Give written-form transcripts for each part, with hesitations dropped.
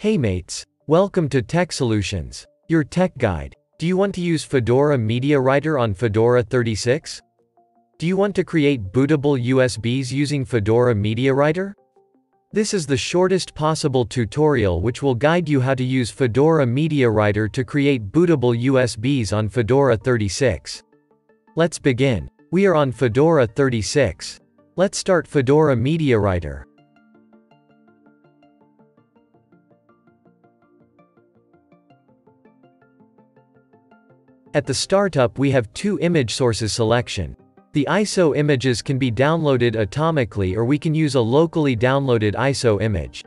Hey mates, welcome to Tech Solutions, your tech guide. Do you want to use Fedora Media Writer on Fedora 36? Do you want to create bootable USBs using Fedora Media Writer? This is the shortest possible tutorial which will guide you how to use Fedora Media Writer to create bootable USBs on Fedora 36. Let's begin. We are on Fedora 36. Let's start Fedora Media Writer. At the startup we have two image sources selection. The ISO images can be downloaded atomically or we can use a locally downloaded ISO image.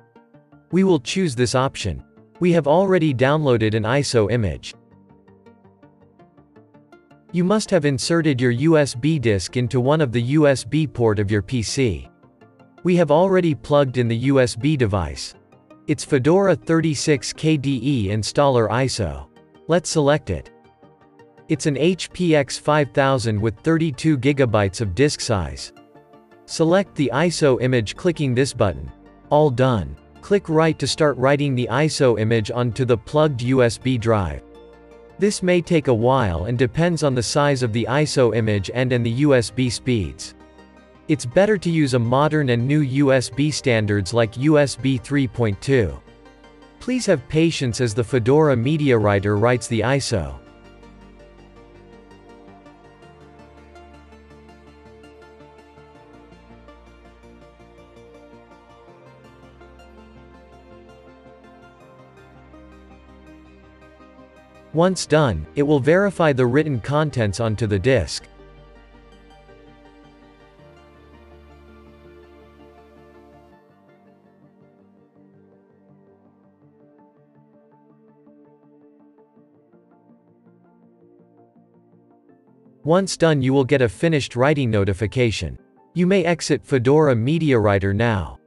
We will choose this option. We have already downloaded an ISO image. You must have inserted your USB disk into one of the USB port of your PC. We have already plugged in the USB device. It's Fedora 36 KDE installer ISO. Let's select it. It's an HPX 5000 with 32 GB of disk size. Select the ISO image clicking this button. All done. Click right to start writing the ISO image onto the plugged USB drive. This may take a while and depends on the size of the ISO image and the USB speeds. It's better to use a modern and new USB standards like USB 3.2. Please have patience as the Fedora Media Writer writes the ISO. Once done, it will verify the written contents onto the disk. Once done, you will get a finished writing notification. You may exit Fedora Media Writer now.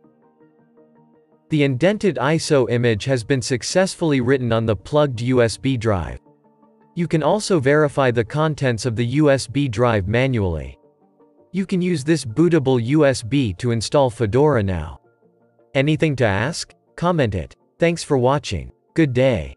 The indented ISO image has been successfully written on the plugged USB drive. You can also verify the contents of the USB drive manually. You can use this bootable USB to install Fedora now. Anything to ask? Comment it. Thanks for watching. Good day.